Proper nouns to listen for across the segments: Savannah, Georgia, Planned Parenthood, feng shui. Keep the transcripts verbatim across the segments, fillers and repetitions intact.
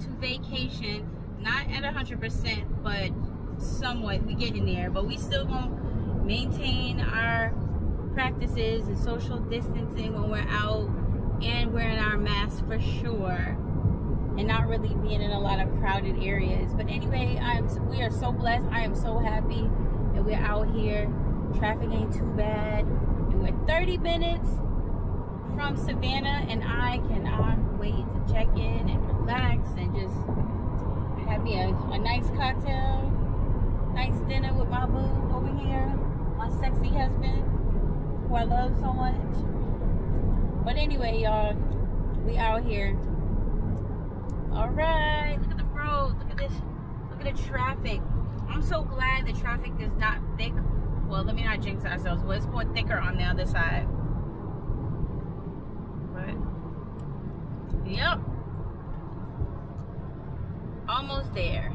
to vacation, not at one hundred percent, but somewhat. We get in there, but we still gonna maintain our practices and social distancing when we're out and wearing our masks for sure, and not really being in a lot of crowded areas. But anyway, I'm we are so blessed. I am so happy that we're out here. Traffic ain't too bad, and we're thirty minutes from Savannah, and I cannot wait to check in and relax and just have me a, a nice cocktail, nice dinner with my boo over here, my sexy husband, who I love so much. But anyway, y'all, we out here. All right, look at the road, look at this, look at the traffic. I'm so glad the traffic is not thick. Well, let me not jinx ourselves. Well, it's more thicker on the other side. But, yep. Almost there.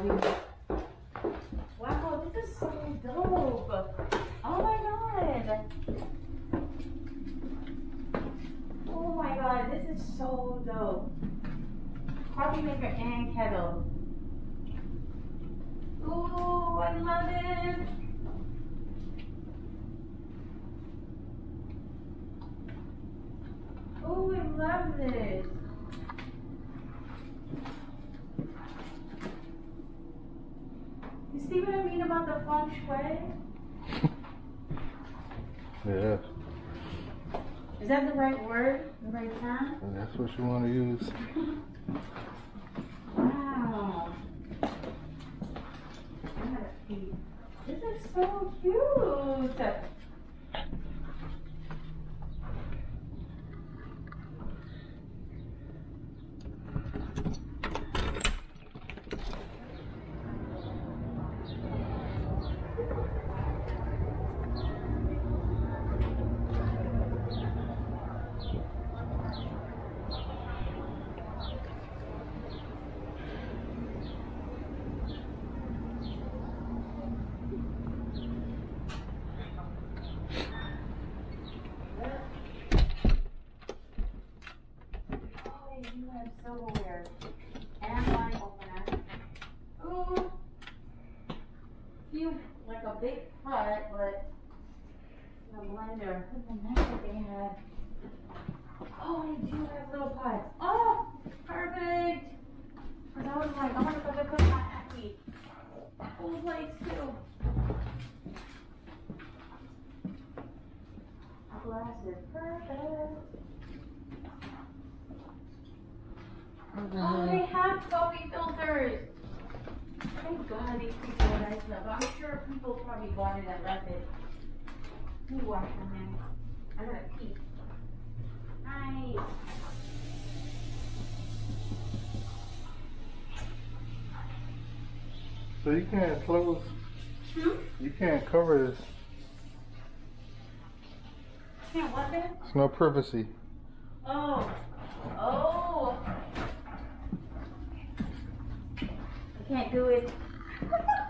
Um, wow, this is so dope. Oh my god. Oh my god, this is so dope. Coffee maker and kettle. Ooh, I love it. Oh, I love this. You see what I mean about the feng shui? Yeah. Is that the right word? The right term? And that's what you want to use. Wow. This is so cute. Silverware and wine opener. Ooh, few like a big pot, but a blender. Look at what they had. Oh, I do have little pots. Oh, perfect. Cause I was like, I'm gonna put the cook pot happy. Full plates too. Glasses, perfect. Oh, they have coffee filters. Thank God these people are nice enough. I'm sure people probably bought it and left it. Let me wash my hands. I gotta pee. Nice. So you can't close. Hmm? You can't cover this. Can't what then? It's no privacy. Oh. Oh. Can't do it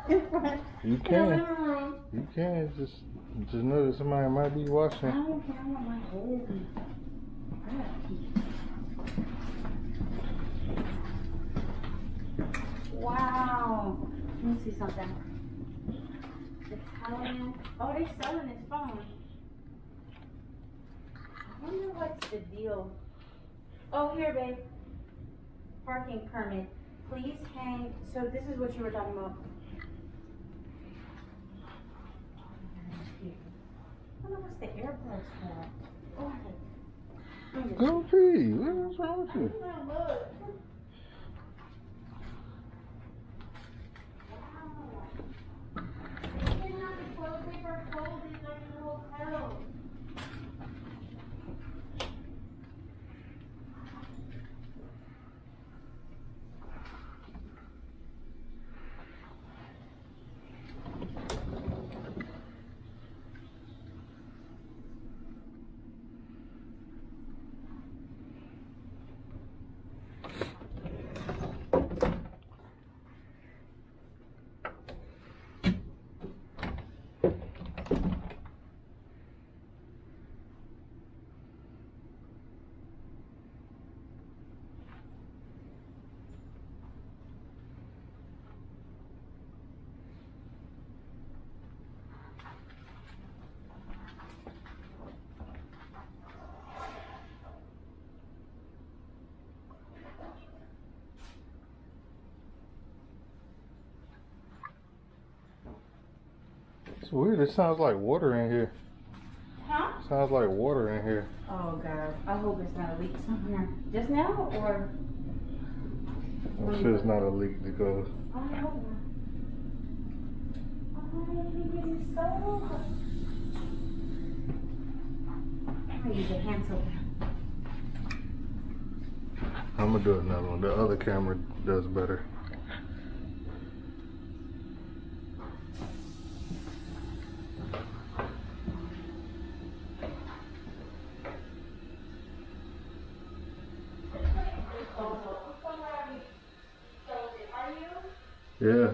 in front. You can. In you can just just know that somebody might be watching. I don't care what my head. I gotta pee. Wow. Let me see something. Italian. Oh, they're selling this phone. I wonder what's the deal. Oh, here, babe. Parking permit. Please hang, so this is what you were talking about. I don't know what's the airport for. Oh, I can... Go pee, what's wrong with you? I don't know, look. Wow. You didn't have the toilet paper folded like in the hotel. It's weird, it sounds like water in here. Huh? It sounds like water in here. Oh god, I hope it's not a leak somewhere. Just now, or? I'm sure it's not a leak that goes. I hope not. I think so. I'm gonna use a hand soap. I'm gonna do another one. The other camera does better. Yeah.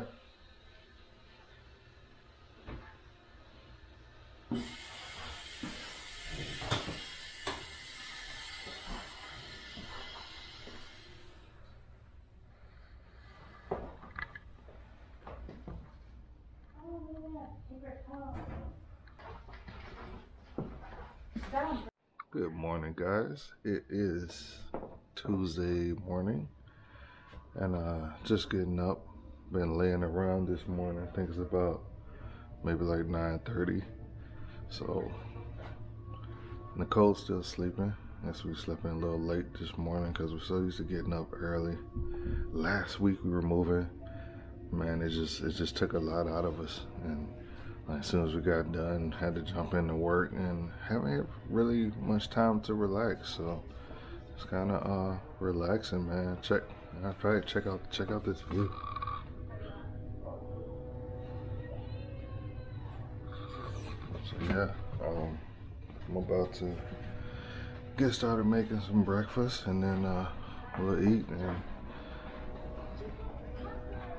Good morning, guys. It is Tuesday morning, and uh just getting up. Been laying around this morning. I think it's about maybe like nine thirty. So Nicole's still sleeping. Yes, we slept in a little late this morning because we're so used to getting up early. Last week we were moving. Man, it just it just took a lot out of us, and like, as soon as we got done, had to jump into work and haven't had really much time to relax. So it's kind of uh, relaxing, man. Check, I'll probably check out check out this view. So yeah, um, I'm about to get started making some breakfast, and then uh, we'll eat and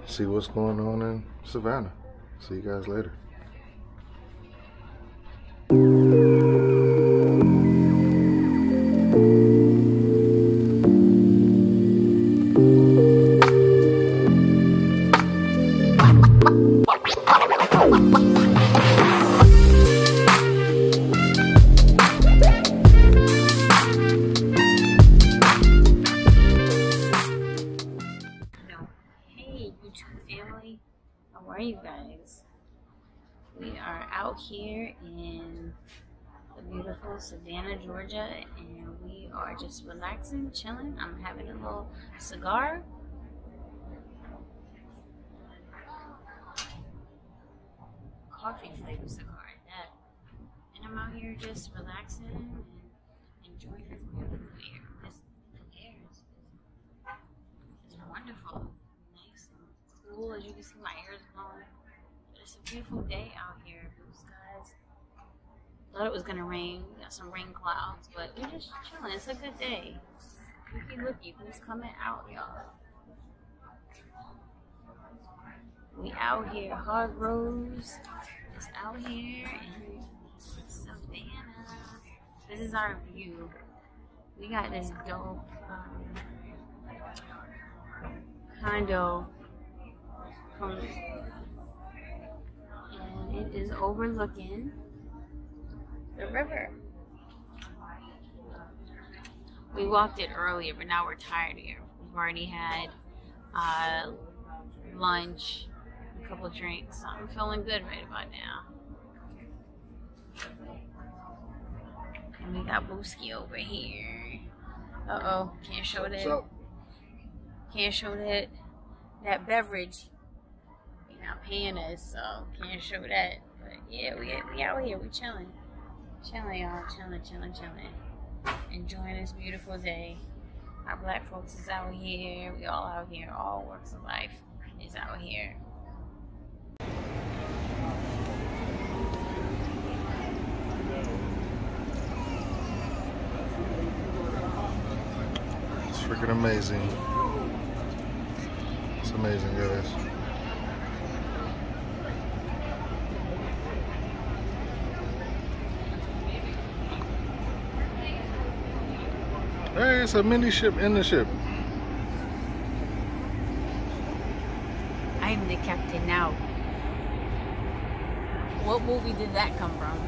see what's going on in Savannah. See you guys later. Savannah, Georgia, and we are just relaxing, chilling. I'm having a little cigar. Coffee flavored cigar, that. And I'm out here just relaxing and enjoying this beautiful air. This air is, is wonderful. Nice and cool. As you can see, my hair is blowing. But it's a beautiful day out here. Blue skies. Thought it was gonna rain. We got some rain clouds, but we're just chilling. It's a good day. Looky, looky, who's coming out, y'all? We out here. Hard Rose is out here in Savannah. This is our view. We got this dope um, condo from, and it is overlooking the river. We walked it earlier, but now we're tired here. We've already had uh, lunch, a couple drinks. So I'm feeling good right about now. And we got Booski over here. Uh oh, can't show that. Can't show that that beverage. You're not paying us, so can't show that. But yeah, we we out here. We chilling. Chilling, y'all, chilling, chilling, chilling. Enjoying this beautiful day. Our black folks is out here. We all out here. All walks of life is out here. It's freaking amazing. It's amazing, guys. Hey, it's a mini ship in the ship. I'm the captain now. What movie did that come from?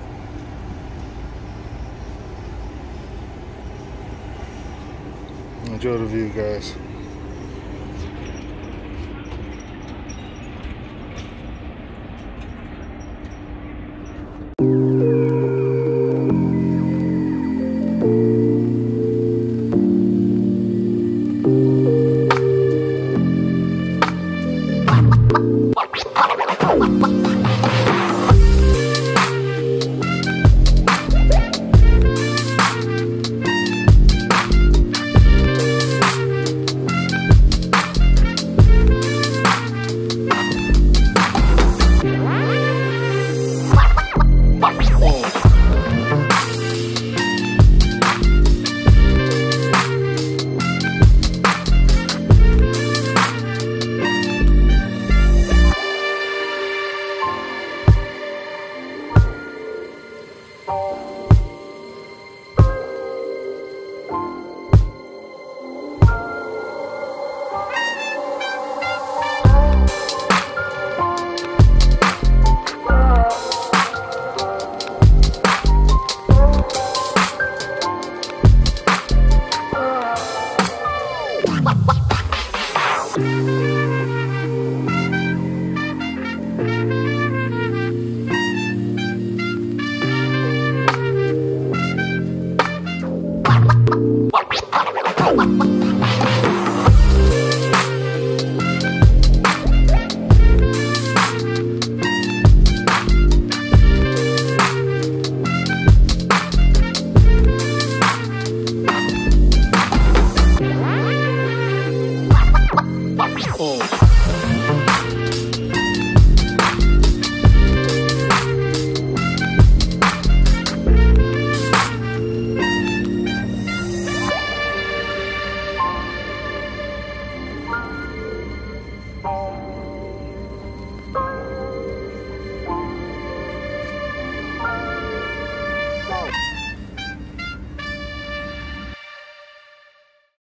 Enjoy the view, guys.